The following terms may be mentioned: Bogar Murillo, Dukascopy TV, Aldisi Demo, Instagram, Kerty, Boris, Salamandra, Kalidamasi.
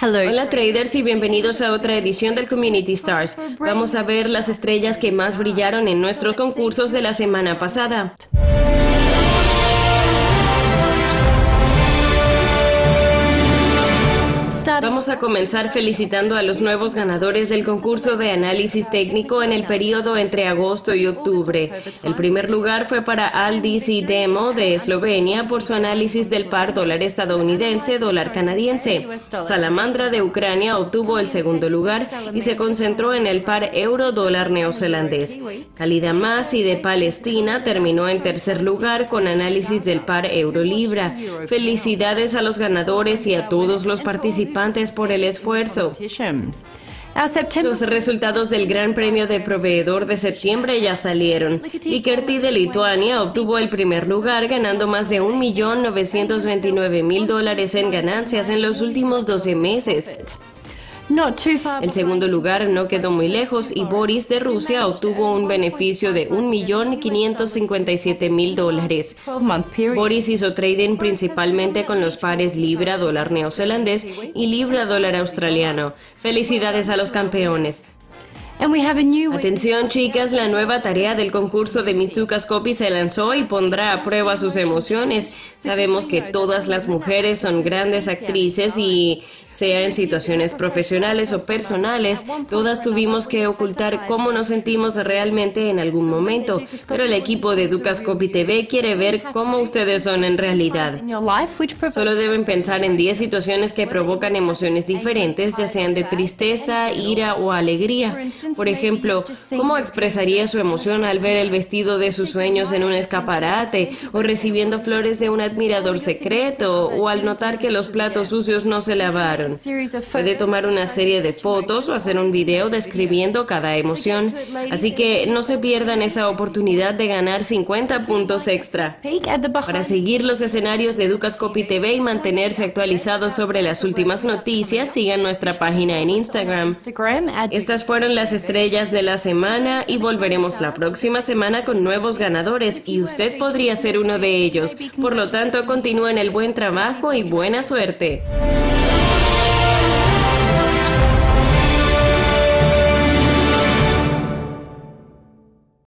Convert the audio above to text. Hola traders y bienvenidos a otra edición del Community Stars. Vamos a ver las estrellas que más brillaron en nuestros concursos de la semana pasada. Vamos a comenzar felicitando a los nuevos ganadores del concurso de análisis técnico en el periodo entre agosto y octubre. El primer lugar fue para Aldisi Demo de Eslovenia por su análisis del par dólar estadounidense, dólar canadiense. Salamandra de Ucrania obtuvo el segundo lugar y se concentró en el par euro dólar neozelandés. Kalidamasi de Palestina terminó en tercer lugar con análisis del par euro libra. Felicidades a los ganadores y a todos los participantes por el esfuerzo. Los resultados del Gran Premio de Proveedor de septiembre ya salieron y Kerty de Lituania obtuvo el primer lugar, ganando más de $1.929.000 en ganancias en los últimos 12 meses. El segundo lugar no quedó muy lejos y Boris de Rusia obtuvo un beneficio de $1.557.000. Boris hizo trading principalmente con los pares libra dólar neozelandés y libra dólar australiano. Felicidades a los campeones. Atención chicas, la nueva tarea del concurso de Miss Dukascopy se lanzó y pondrá a prueba sus emociones. Sabemos que todas las mujeres son grandes actrices y, sea en situaciones profesionales o personales, todas tuvimos que ocultar cómo nos sentimos realmente en algún momento. Pero el equipo de Dukascopy TV quiere ver cómo ustedes son en realidad. Solo deben pensar en 10 situaciones que provocan emociones diferentes, ya sean de tristeza, ira o alegría. Por ejemplo, ¿cómo expresaría su emoción al ver el vestido de sus sueños en un escaparate, o recibiendo flores de un admirador secreto, o al notar que los platos sucios no se lavaron? Puede tomar una serie de fotos o hacer un video describiendo cada emoción. Así que no se pierdan esa oportunidad de ganar 50 puntos extra. Para seguir los escenarios de Dukascopy TV y mantenerse actualizados sobre las últimas noticias, sigan nuestra página en Instagram. Estas fueron las estrellas de la semana y volveremos la próxima semana con nuevos ganadores y usted podría ser uno de ellos. Por lo tanto, continúen el buen trabajo y buena suerte.